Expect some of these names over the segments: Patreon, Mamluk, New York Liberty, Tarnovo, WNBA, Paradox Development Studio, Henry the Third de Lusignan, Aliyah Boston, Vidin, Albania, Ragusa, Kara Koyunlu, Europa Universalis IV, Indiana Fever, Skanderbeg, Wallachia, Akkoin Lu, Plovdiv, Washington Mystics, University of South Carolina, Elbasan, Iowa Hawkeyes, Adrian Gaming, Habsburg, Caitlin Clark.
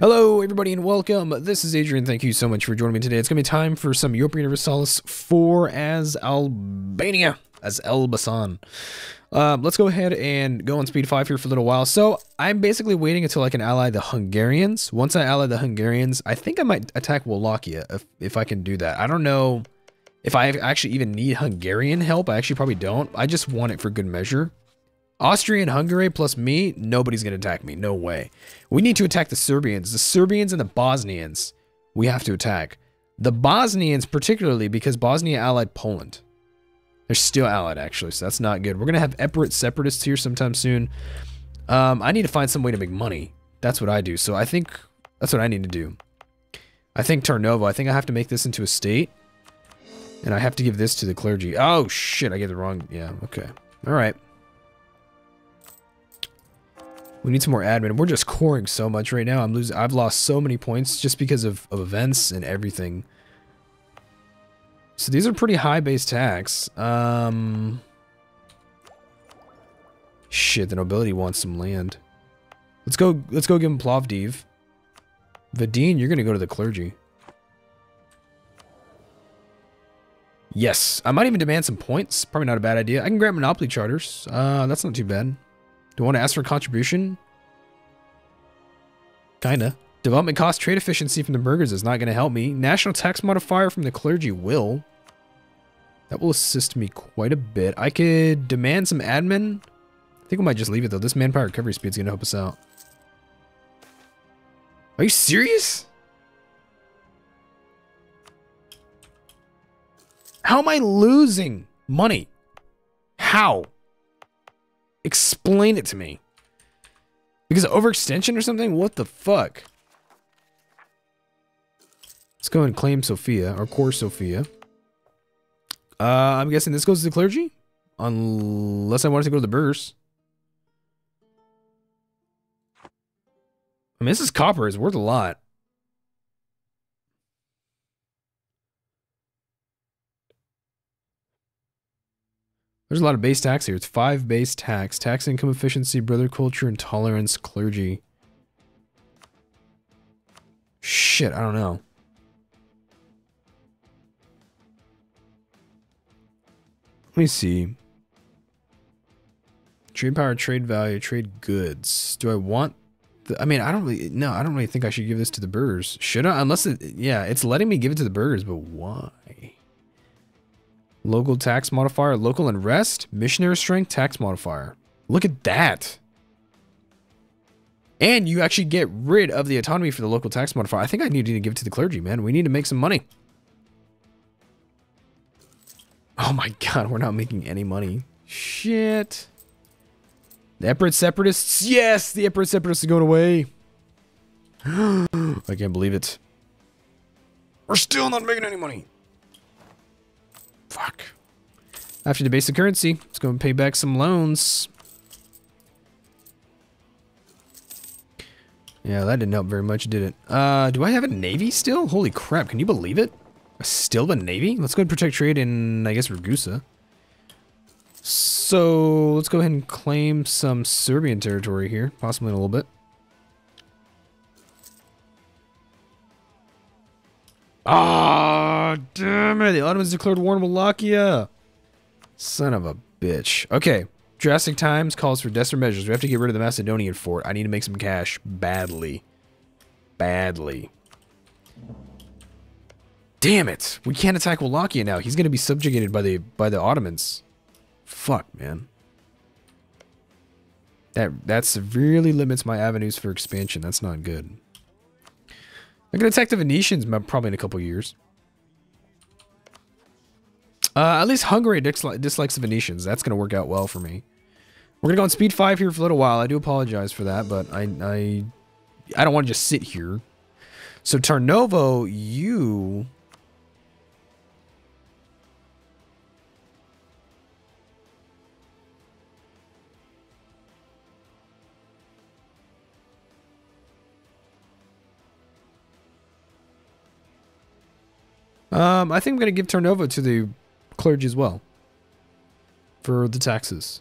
Hello, everybody, and welcome. This is Adrian. Thank you so much for joining me today. It's going to be time for some Europa Universalis IV as Albania, as Elbasan. Let's go ahead and go on speed 5 here for a little while. So I'm basically waiting until I can ally the Hungarians. Once I ally the Hungarians, I think I might attack Wallachia if I can do that. I don't know if I actually even need Hungarian help. I actually probably don't. I just want it for good measure. Austria and Hungary plus me, nobody's going to attack me. No way. We need to attack the Serbians. The Serbians and the Bosnians, we have to attack. The Bosnians particularly because Bosnia allied Poland. They're still allied, actually, so that's not good. We're going to have Epirate separatists here sometime soon. I need to find some way to make money. That's what I do, so I think that's what I need to do. I think Tarnovo. I think I have to make this into a state. And I have to give this to the clergy. Oh, shit, I get the wrong... Yeah, okay. All right. We need some more admin. We're just coring so much right now. I'm losing. I've lost so many points just because of events and everything. So these are pretty high base tax. Shit, the nobility wants some land. Let's go give him Plovdiv. Vadin, you're gonna go to the clergy. Yes, I might even demand some points. Probably not a bad idea. I can grant monopoly charters. That's not too bad. Do I want to ask for a contribution? Kinda. Development cost trade efficiency from the burgers is not going to help me. National tax modifier from the clergy will. That will assist me quite a bit. I could demand some admin. I think we might just leave it though. This manpower recovery speed is going to help us out. Are you serious? How am I losing money? How? Explain it to me. Because of overextension or something? What the fuck? Let's go and claim Sofia, or core Sofia. I'm guessing this goes to the clergy? Unless I wanted to go to the burghers. I mean, this is copper. It's worth a lot. There's a lot of base tax here. It's 5 base tax. Tax income efficiency, brother culture, intolerance, clergy. Shit, I don't know. Let me see. Trade power, trade value, trade goods. Do I want... I mean, I don't really... No, I don't really think I should give this to the burgers. Should I? Unless it... Yeah, it's letting me give it to the burgers, but why? Local tax modifier, local and rest, missionary strength, tax modifier. Look at that. And you actually get rid of the autonomy for the local tax modifier. I think I need to give it to the clergy, man. We need to make some money. Oh my god, we're not making any money. Shit. The Epirate separatists. Yes, the Epirate separatists are going away. I can't believe it. We're still not making any money. Fuck. I have to debase the currency. Let's go and pay back some loans. Yeah, that didn't help very much, did it? Do I have a navy still? Holy crap, can you believe it? I still have a navy? Let's go and protect trade in, I guess, Ragusa. So, let's go ahead and claim some Serbian territory here. Possibly in a little bit. Ah, oh, damn it. The Ottomans declared war on Wallachia. Son of a bitch. Okay. Drastic times calls for desperate measures. We have to get rid of the Macedonian fort. I need to make some cash badly. Badly. Damn it. We can't attack Wallachia now. He's going to be subjugated by the Ottomans. Fuck, man. That severely limits my avenues for expansion. That's not good. I can attack the Venetians probably in a couple years. At least Hungary dislikes the Venetians. That's going to work out well for me. We're going to go on speed 5 here for a little while. I do apologize for that, but I don't want to just sit here. So Tarnovo, you... I think I'm going to give Tarnovo to the clergy as well. For the taxes.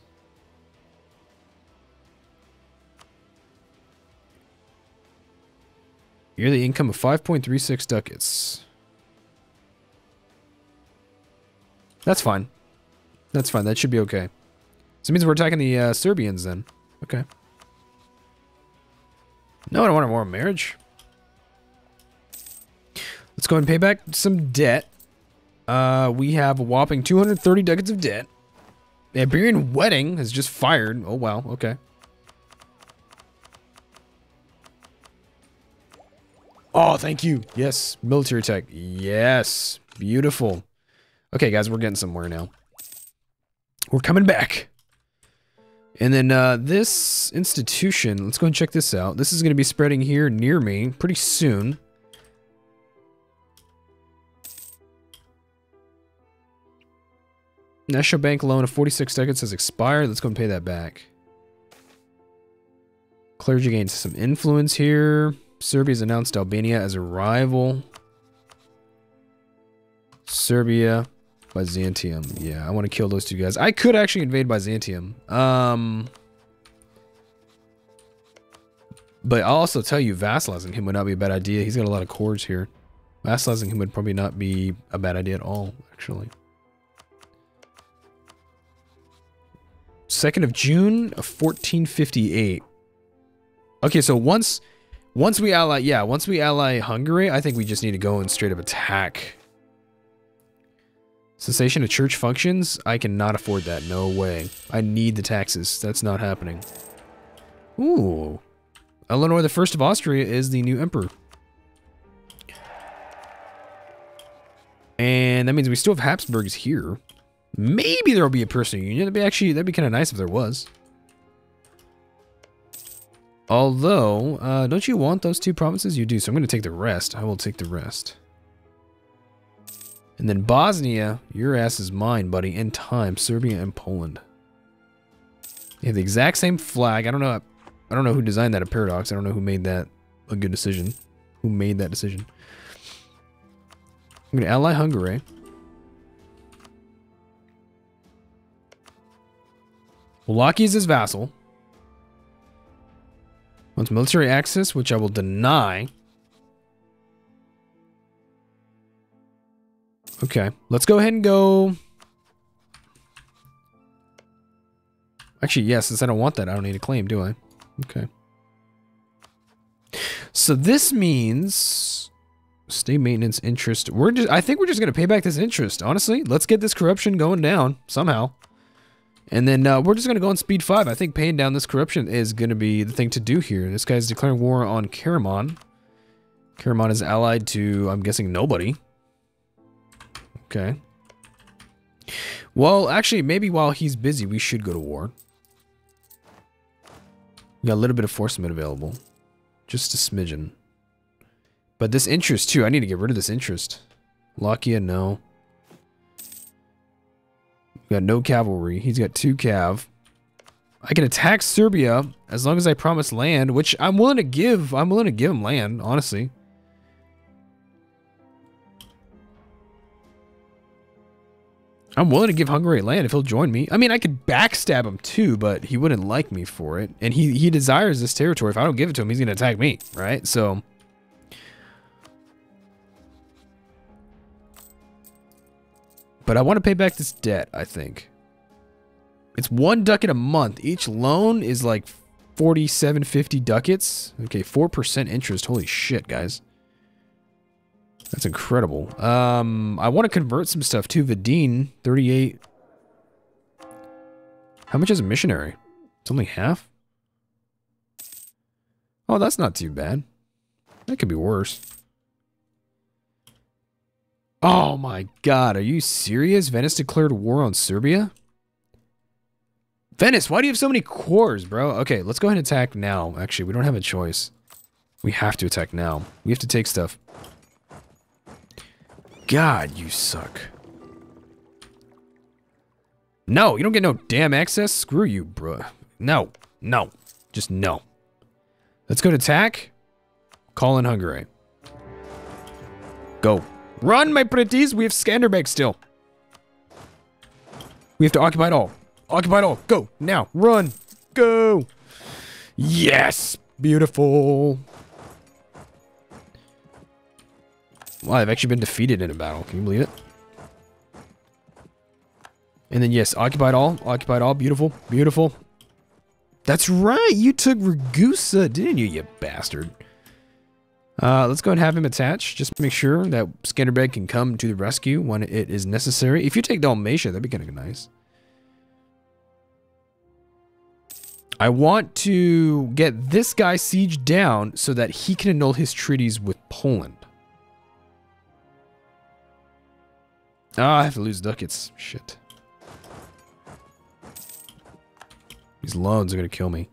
Yearly income of 5.36 ducats. That's fine. That's fine. That should be okay. So it means we're attacking the Serbians then. Okay. No, I don't want a war marriage. Let's go ahead and pay back some debt. We have a whopping 230 ducats of debt. The Iberian wedding has just fired. Oh, wow. Okay. Oh, thank you. Yes. Military tech. Yes. Beautiful. Okay, guys, we're getting somewhere now. We're coming back. And then this institution, let's go and check this out. This is going to be spreading here near me pretty soon. National Bank loan of 46 ducats has expired. Let's go and pay that back. Clergy gains some influence here. Serbia's announced Albania as a rival. Serbia, Byzantium. Yeah, I want to kill those two guys. I could actually invade Byzantium. But I'll also tell you, vassalizing him would not be a bad idea. He's got a lot of cores here. Vassalizing him would probably not be a bad idea at all, actually. 2nd of June of 1458. Okay, so once we ally Hungary, I think we just need to go and straight up attack. Cessation of church functions? I cannot afford that. No way. I need the taxes. That's not happening. Ooh. Eleanor the First of Austria is the new emperor. And that means we still have Habsburgs here. Maybe there'll be a personal union. That'd be kind of nice if there was. Although, don't you want those two provinces? You do, so I'm going to take the rest. I will take the rest. And then Bosnia, your ass is mine, buddy, in time. Serbia and Poland. They have the exact same flag. I don't know who designed that at Paradox. I don't know who made that a good decision. Who made that decision? I'm going to ally Hungary. Wallachia is his vassal. Wants military access, which I will deny. Okay, let's go ahead and go... Actually, yeah, since I don't want that, I don't need a claim, do I? Okay. So this means... State maintenance interest. I think we're just going to pay back this interest, honestly. Let's get this corruption going down, somehow. And then we're just going to go on speed 5. I think paying down this corruption is going to be the thing to do here. This guy's declaring war on Karaman. Karaman is allied to, I'm guessing, nobody. Okay. Well, actually, maybe while he's busy, we should go to war. We got a little bit of forcement available. Just a smidgen. But this interest, too. I need to get rid of this interest. Lockia, no. Got no cavalry. He's got 2 cav. I can attack Serbia as long as I promise land, which I'm willing to give. I'm willing to give him land, honestly. I'm willing to give Hungary land if he'll join me. I mean, I could backstab him too, but he wouldn't like me for it. And he desires this territory. If I don't give it to him, he's going to attack me, right? So... But I want to pay back this debt, I think. It's 1 ducat a month. Each loan is like 4750 ducats. Okay, 4% interest. Holy shit, guys. That's incredible. I want to convert some stuff to Vidin. 38. How much is a missionary? It's only half? Oh, that's not too bad. That could be worse. Oh my god, are you serious? Venice declared war on Serbia? Venice, why do you have so many cores, bro? Okay, let's go ahead and attack now. Actually, we don't have a choice. We have to attack now. We have to take stuff. God, you suck. No, you don't get no damn access? Screw you, bro. No, no. Just no. Let's go to attack. Call in Hungary. Go. Run, my pretties! We have Skanderbeg still. We have to occupy it all. Occupy it all. Go. Now. Run. Go. Yes. Beautiful. Wow, I've actually been defeated in a battle. Can you believe it? And then, yes, occupied all. Occupied all. Beautiful. Beautiful. That's right. You took Ragusa, didn't you, you bastard? Let's go and have him attached. Just make sure that Skanderbeg can come to the rescue when it is necessary. If you take Dalmatia, that'd be kind of nice. I want to get this guy sieged down so that he can annul his treaties with Poland. Ah, I have to lose ducats. Shit. These loans are going to kill me.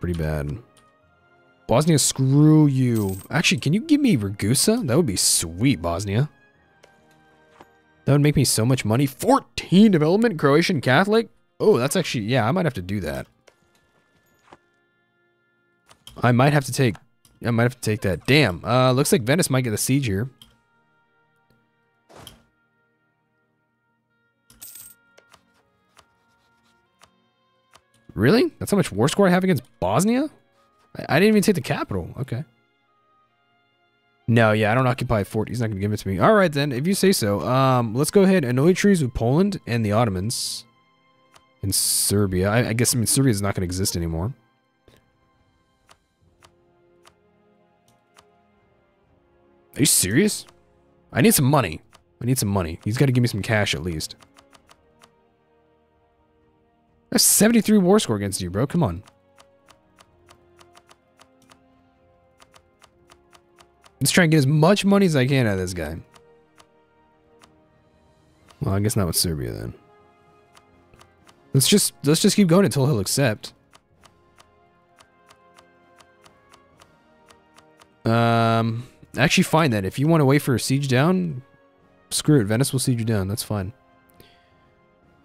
Pretty bad. Bosnia, screw you. Actually, can you give me Ragusa? That would be sweet, Bosnia. That would make me so much money. 14 development, Croatian Catholic. Oh, that's actually, yeah, I might have to do that. I might have to take that. Damn, looks like Venice might get the siege here. Really? That's how much war score I have against Bosnia? I didn't even take the capital. Okay. No, yeah, I don't occupy fort. He's not going to give it to me. All right, then, if you say so. Let's go ahead and annoy trees with Poland and the Ottomans. And Serbia. I guess, I mean, Serbia is not going to exist anymore. Are you serious? I need some money. I need some money. He's got to give me some cash at least. That's 73 war score against you, bro. Come on. Let's try and get as much money as I can out of this guy. Well, I guess not with Serbia then. Let's just keep going until he'll accept. Actually, fine then. If you want to wait for a siege down, screw it. Venice will siege you down. That's fine.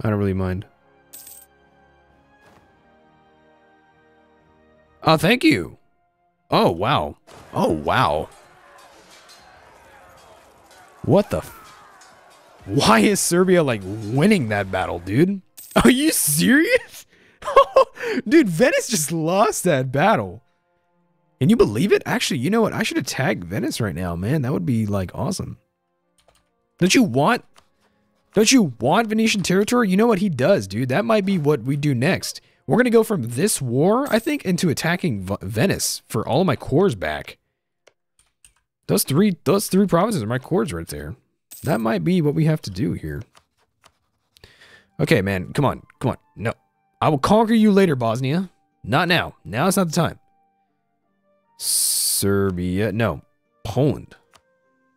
I don't really mind. Oh, thank you. Oh, wow. Oh, wow. What the? Why is Serbia, like, winning that battle, dude? Are you serious? Dude, Venice just lost that battle. Can you believe it? Actually, you know what? I should attack Venice right now, man. That would be, like, awesome. Don't you want Venetian territory? You know what he does, dude. That might be what we do next. We're going to go from this war, I think, into attacking Venice for all of my cores back. Those three provinces are my cores right there. That might be what we have to do here. Okay, man. Come on. Come on. No. I will conquer you later, Bosnia. Not now. Now is not the time. Serbia. No. Poland.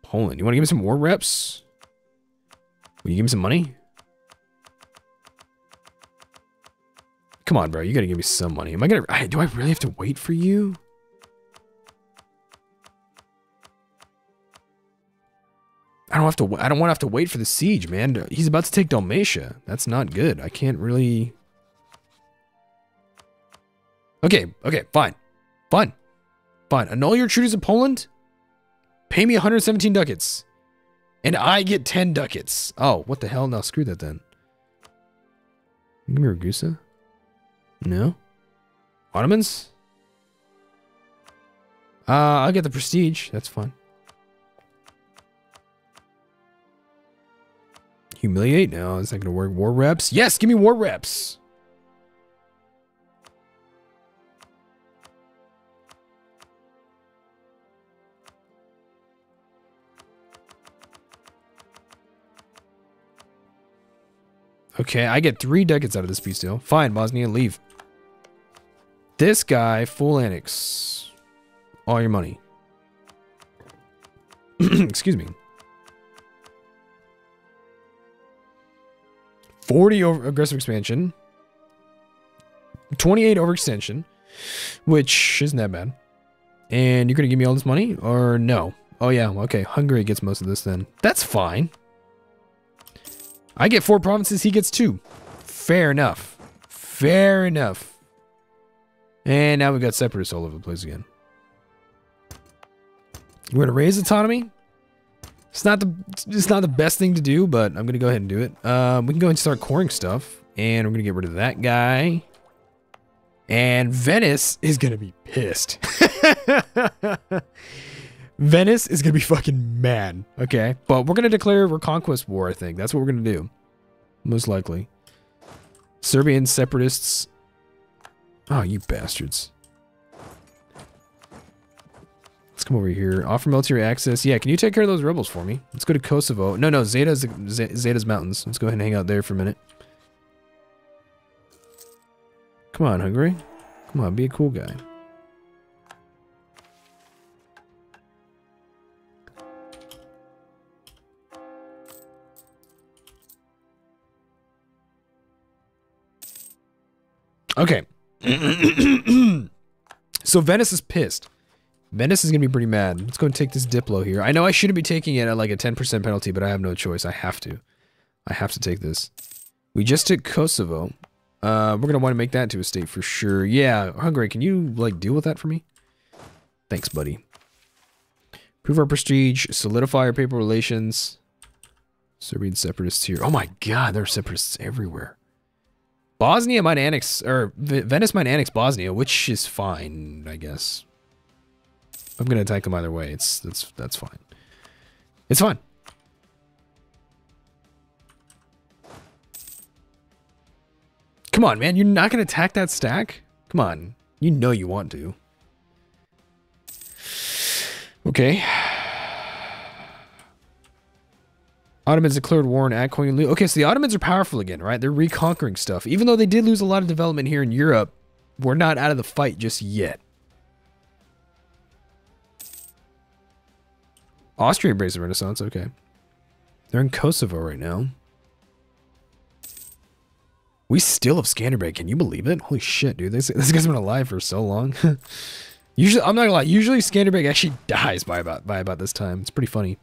Poland. You want to give me some war reps? Will you give me some money? Come on, bro. You gotta give me some money. Am I gonna? Do I really have to wait for you? I don't have to. I don't want to have to wait for the siege, man. He's about to take Dalmatia. That's not good. I can't really. Okay. Okay. Fine. Fine. Fine. Annul your treaties of Poland. Pay me 117 ducats, and I get 10 ducats. Oh, what the hell? No, screw that then. Give me Ragusa. No? Ottomans? I'll get the prestige. That's fine. Humiliate? No, it's not going to work. War reps? Yes, give me war reps! Okay, I get 3 ducats out of this peace deal. Fine, Bosnia, leave. This guy, full annex. All your money. Excuse me. 40 over aggressive expansion. 28 overextension. Which isn't that bad. And you're going to give me all this money? Or no? Oh yeah, okay. Hungary gets most of this then. That's fine. I get 4 provinces, he gets 2. Fair enough. Fair enough. And now we've got separatists all over the place again. We're going to raise autonomy. It's not the best thing to do, but I'm going to go ahead and do it. We can go ahead and start coring stuff. And we're going to get rid of that guy. And Venice is going to be pissed. Venice is going to be fucking mad. Okay. But we're going to declare reconquest war, I think. That's what we're going to do. Most likely. Serbian separatists. Oh, you bastards. Let's come over here. Offer military access. Yeah, can you take care of those rebels for me? Let's go to Kosovo. No, no, Zeta's mountains. Let's go ahead and hang out there for a minute. Come on, Hungary. Come on, be a cool guy. Okay. So Venice is pissed. Venice is going to be pretty mad. Let's go and take this Diplo here. I know I shouldn't be taking it at like a 10% penalty, but I have no choice. I have to. I have to take this. We just took Kosovo. We're going to want to make that into a state for sure. Yeah, Hungary, can you like deal with that for me? Thanks, buddy. Improve our prestige. Solidify our paper relations. Serbian separatists here. Oh my god, there are separatists everywhere. Bosnia might annex, or Venice might annex Bosnia, which is fine, I guess. I'm gonna attack them either way. That's fine. It's fine. Come on, man! You're not gonna attack that stack? Come on! You know you want to. Okay. Ottomans declared war on Akkoin Lu. Okay, so the Ottomans are powerful again, right? They're reconquering stuff. Even though they did lose a lot of development here in Europe, we're not out of the fight just yet. Austria embraced the Renaissance, okay. They're in Kosovo right now. We still have Skanderbeg, can you believe it? Holy shit, dude, this guy's been alive for so long. Usually, I'm not gonna lie, usually Skanderbeg actually dies by about this time. It's pretty funny.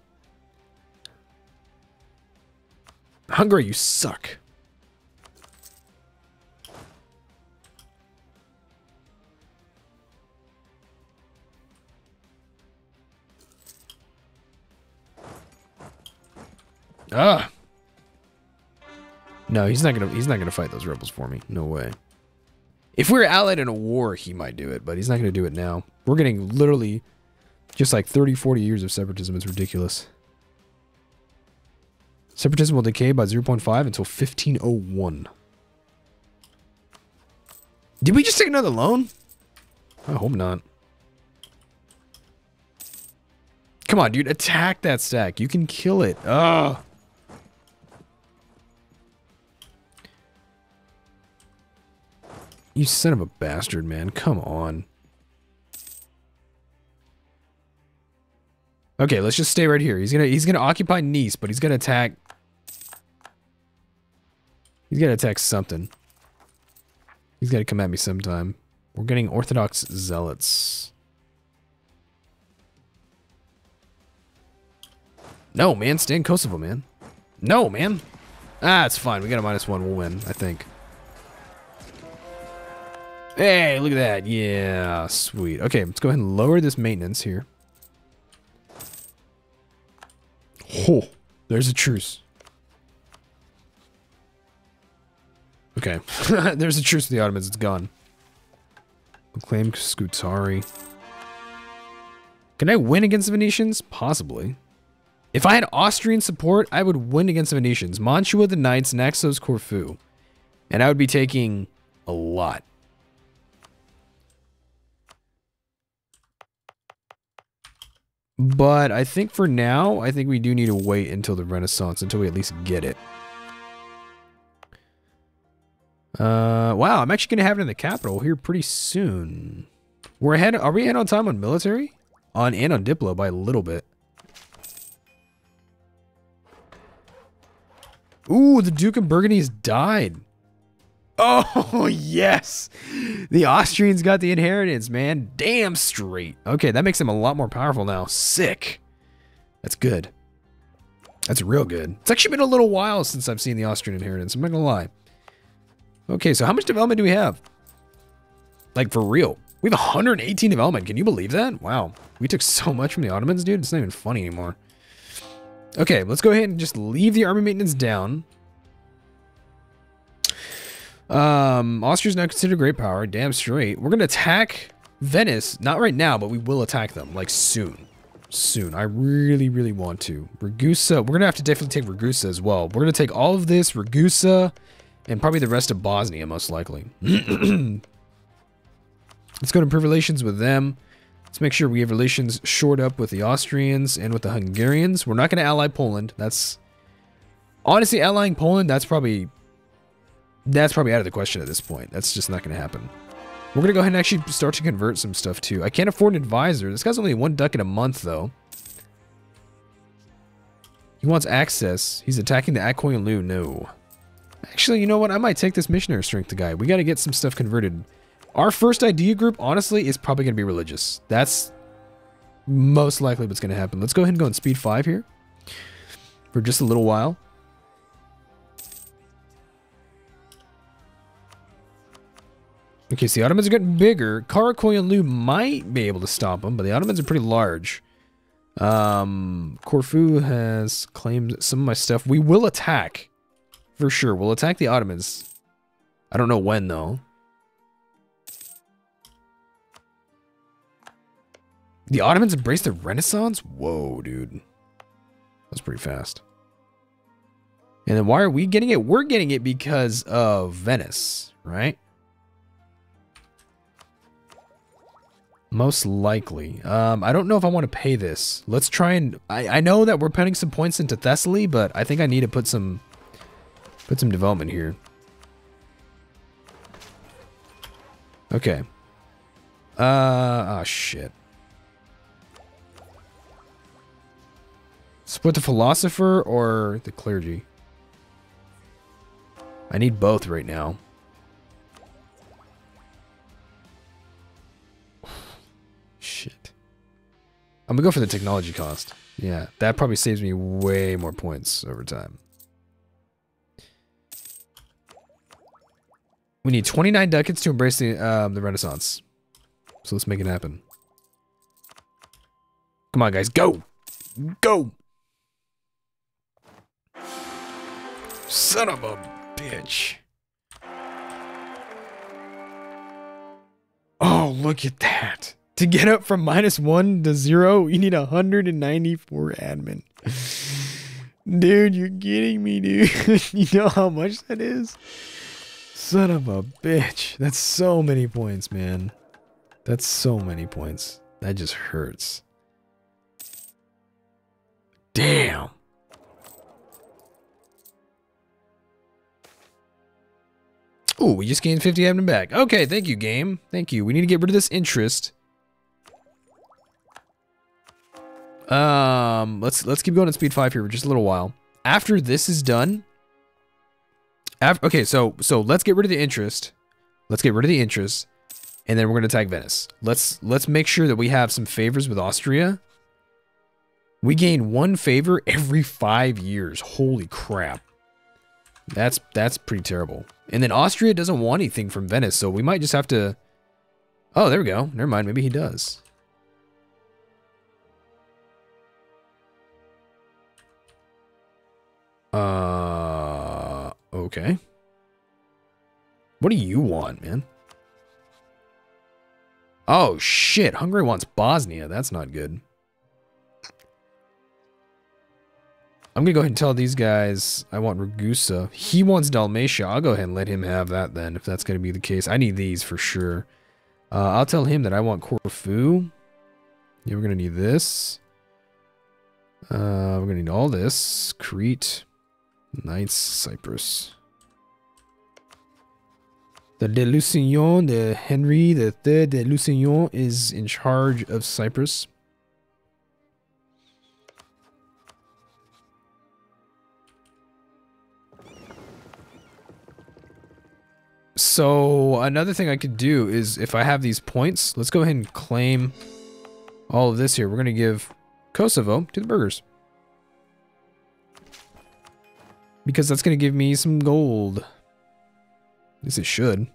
Hungary, you suck. Ah. No, he's not gonna fight those rebels for me. No way. If we were allied in a war, he might do it, but he's not gonna do it now. We're getting literally just like 30, 40 years of separatism. It's ridiculous. Separatism will decay by 0.5 until 1501. Did we just take another loan? I hope not. Come on, dude. Attack that stack. You can kill it. Ugh. You son of a bastard, man. Come on. Okay, let's just stay right here. He's gonna occupy Nice, but he's gonna attack. He's gotta attack something. He's gotta come at me sometime. We're getting Orthodox zealots. No, man, stay in Kosovo, man. No, man. Ah, it's fine. We got a -1. We'll win, I think. Hey, look at that. Yeah, sweet. Okay, let's go ahead and lower this maintenance here. Oh, there's a truce. Okay, there's a truce with the Ottomans. It's gone. Claim Scutari. Can I win against the Venetians? Possibly. If I had Austrian support, I would win against the Venetians. Mantua, the Knights, Naxos, Corfu. And I would be taking a lot. But I think for now, I think we do need to wait until the Renaissance, until we at least get it. Wow, I'm actually going to have it in the capital here pretty soon. We're ahead, are we ahead on time on military? And on Diplo by a little bit. Ooh, the Duke of Burgundy has died. Oh, yes. The Austrians got the inheritance, man. Damn straight. Okay, that makes them a lot more powerful now. Sick. That's good. That's real good. It's actually been a little while since I've seen the Austrian inheritance. I'm not going to lie. Okay, so how much development do we have? Like, for real. We have 118 development. Can you believe that? Wow. We took so much from the Ottomans, dude. It's not even funny anymore. Okay, let's go ahead and just leave the army maintenance down. Austria's now considered a great power. Damn straight. We're gonna attack Venice. Not right now, but we will attack them, like, soon. soon. I really, really want to. Ragusa. We're going to have to definitely take Ragusa as well. We're going to take all of this, Ragusa, and probably the rest of Bosnia, most likely. Let's go to improve relations with them. Let's make sure we have relations shored up with the Austrians and with the Hungarians. We're not going to ally Poland. That's... honestly, allying Poland, that's probably out of the question at this point. That's just not going to happen. We're going to go ahead and actually start to convert some stuff, too. I can't afford an advisor. This guy's only one duck in a month, though. He wants access. He's attacking the Akkoin Lu. No. Actually, you know what? I might take this missionary strength guy. We got to get some stuff converted. Our first idea group, honestly, is probably going to be religious. That's most likely what's going to happen. Let's go ahead and go on speed 5 here for just a little while. Okay, so the Ottomans are getting bigger. Kara Koyunlu might be able to stop them, but the Ottomans are pretty large. Corfu has claimed some of my stuff. We will attack, for sure. We'll attack the Ottomans. I don't know when, though. The Ottomans embraced the Renaissance? Whoa, dude. That's pretty fast. And then why are we getting it? We're getting it because of Venice, right? Most likely. I don't know if I want to pay this. Let's try and... I know that we're putting some points into Thessaly, but I think I need to put some... development here. Okay. Oh, shit. Split the philosopher or the clergy? I need both right now. Shit. I'm gonna go for the technology cost. Yeah, that probably saves me way more points over time. We need 29 ducats to embrace the Renaissance. So let's make it happen. Come on, guys. Go! Go! Son of a bitch. Oh, look at that. To get up from -1 to 0, you need 194 admin. Dude, you're kidding me, dude. You know how much that is? Son of a bitch. That's so many points, man. That's so many points. That just hurts. Damn. Ooh, we just gained 50 admin back. Okay, thank you, game. Thank you. We need to get rid of this interest. Let's keep going at speed 5 here for just a little while. After this is done, okay, so let's get rid of the interest. Let's get rid of the interest, and then we're gonna attack Venice. Let's make sure that we have some favors with Austria. We gain one favor every 5 years. Holy crap, that's pretty terrible. And then Austria doesn't want anything from Venice, so we might just have to. Oh, there we go. Never mind. Maybe he does. Okay. What do you want, man? Oh, shit. Hungary wants Bosnia. That's not good. I'm gonna go ahead and tell these guys I want Ragusa. He wants Dalmatia. I'll go ahead and let him have that then, if that's gonna be the case. I need these for sure. I'll tell him that I want Corfu. Yeah, we're gonna need this. We're gonna need all this. Crete. Nice. Cyprus. The de Lusignan, the Henry the Third de Lusignan is in charge of Cyprus. So another thing I could do is, if I have these points, let's go ahead and claim all of this here. We're gonna give Kosovo to the burgers, because that's going to give me some gold. At least it should.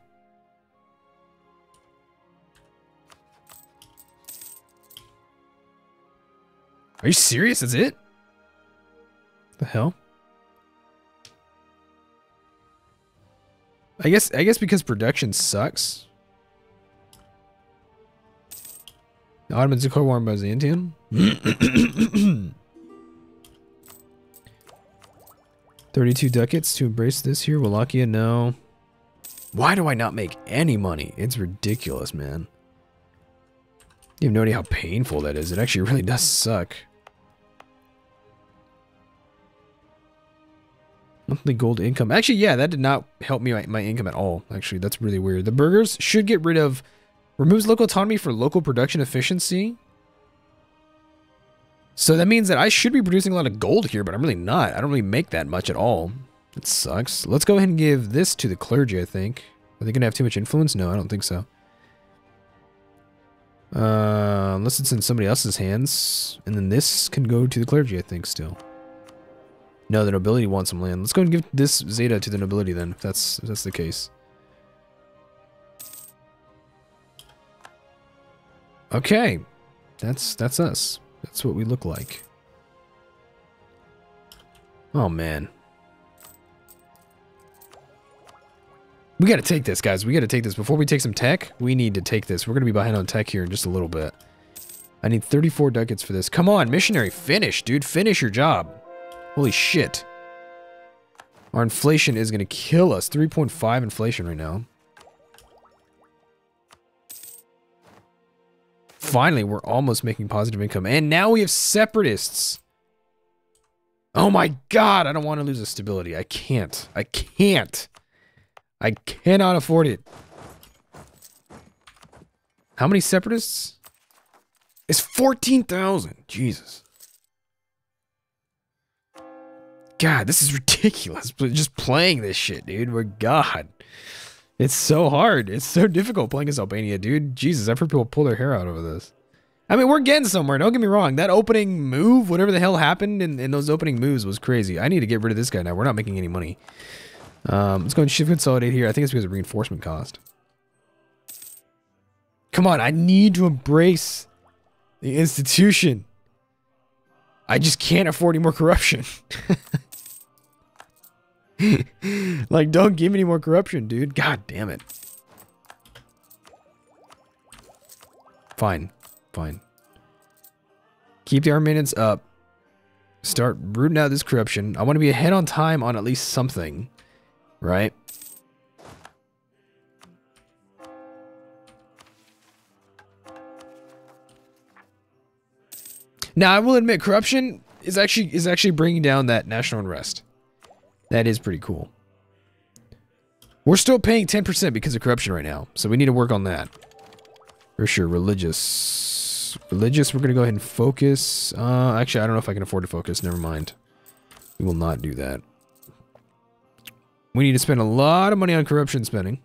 Are you serious? That's it? The hell? I guess because production sucks. The Ottomans declared war on Byzantium. 32 ducats to embrace this here. Wallachia, no. Why do I not make any money? It's ridiculous, man. You have no idea how painful that is. It actually really does suck. Monthly gold income. Actually, yeah, that did not help me my income at all. Actually, that's really weird. The burgers should get rid of... Removes local autonomy for local production efficiency. So that means that I should be producing a lot of gold here, but I'm really not. I don't really make that much at all. It sucks. Let's go ahead and give this to the clergy, I think. Are they going to have too much influence? No, I don't think so. Unless it's in somebody else's hands. And then this can go to the clergy, I think, still. No, the nobility wants some land. Let's go and give this Zeta to the nobility then, if that's the case. Okay. That's us. That's what we look like. Oh, man. We gotta take this, guys. We gotta take this. Before we take some tech, we need to take this. We're gonna be behind on tech here in just a little bit. I need 34 ducats for this. Come on, missionary, finish, dude. Finish your job. Holy shit. Our inflation is gonna kill us. 3.5 inflation right now. Finally, we're almost making positive income. And now we have separatists. Oh my god, I don't want to lose this stability. I can't. I can't. I cannot afford it. How many separatists? It's 14,000. Jesus. God, this is ridiculous. Just playing this shit, dude. We're god. It's so hard. It's so difficult playing as Albania, dude. Jesus, I've heard people pull their hair out over this. I mean, we're getting somewhere. Don't get me wrong. That opening move, whatever the hell happened in those opening moves was crazy. I need to get rid of this guy now. We're not making any money. Let's go and shift consolidate here. I think it's because of reinforcement cost. Come on, I need to embrace the institution. I just can't afford any more corruption. Like, don't give me any more corruption, dude. God damn it. Fine. Fine. Keep the armaments up. Start rooting out this corruption. I want to be ahead on time on at least something. Right? Now, I will admit, corruption is actually bringing down that national unrest. That is pretty cool. We're still paying 10% because of corruption right now, so we need to work on that. For sure, religious. Religious, we're going to go ahead and focus. Actually, I don't know if I can afford to focus. Never mind. We will not do that. We need to spend a lot of money on corruption spending.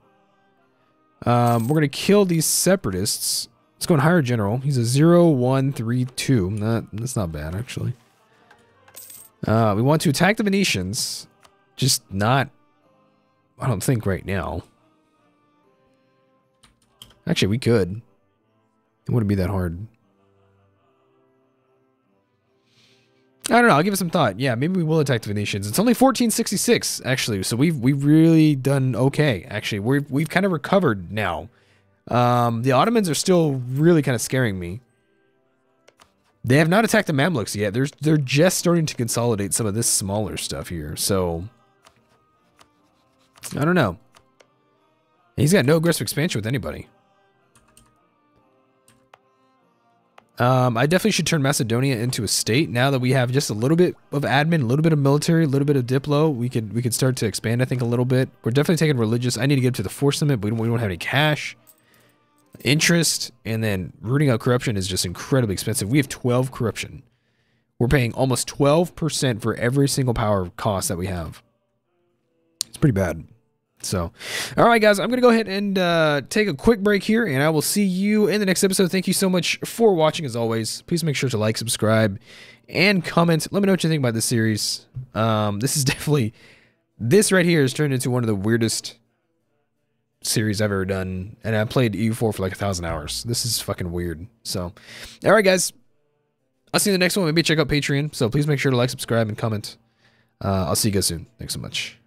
We're going to kill these separatists. Let's go and hire a general. He's a 0132. That's not bad, actually. We want to attack the Venetians. Just not, I don't think right now. Actually, we could. It wouldn't be that hard. I don't know. I'll give it some thought. Yeah, maybe we will attack the Venetians. It's only 1466, actually. So we've really done okay. Actually, we've kind of recovered now. The Ottomans are still really kind of scaring me. They have not attacked the Mamluks yet. They're just starting to consolidate some of this smaller stuff here. So I don't know. He's got no aggressive expansion with anybody. I definitely should turn Macedonia into a state now that we have just a little bit of admin, a little bit of military, a little bit of diplo. We could start to expand, I think, a little bit. We're definitely taking religious. I need to get to the force limit, but we don't have any cash. Interest, and then rooting out corruption is just incredibly expensive. We have 12 corruption. We're paying almost 12% for every single power cost that we have. It's pretty bad. So, all right, guys, I'm going to go ahead and take a quick break here, and I will see you in the next episode. Thank you so much for watching, as always. Please make sure to like, subscribe, and comment. Let me know what you think about this series. This right here has turned into one of the weirdest series I've ever done, and I played EU4 for like 1,000 hours. This is fucking weird. So, all right, guys, I'll see you in the next one. Maybe check out Patreon. So please make sure to like, subscribe, and comment. I'll see you guys soon. Thanks so much.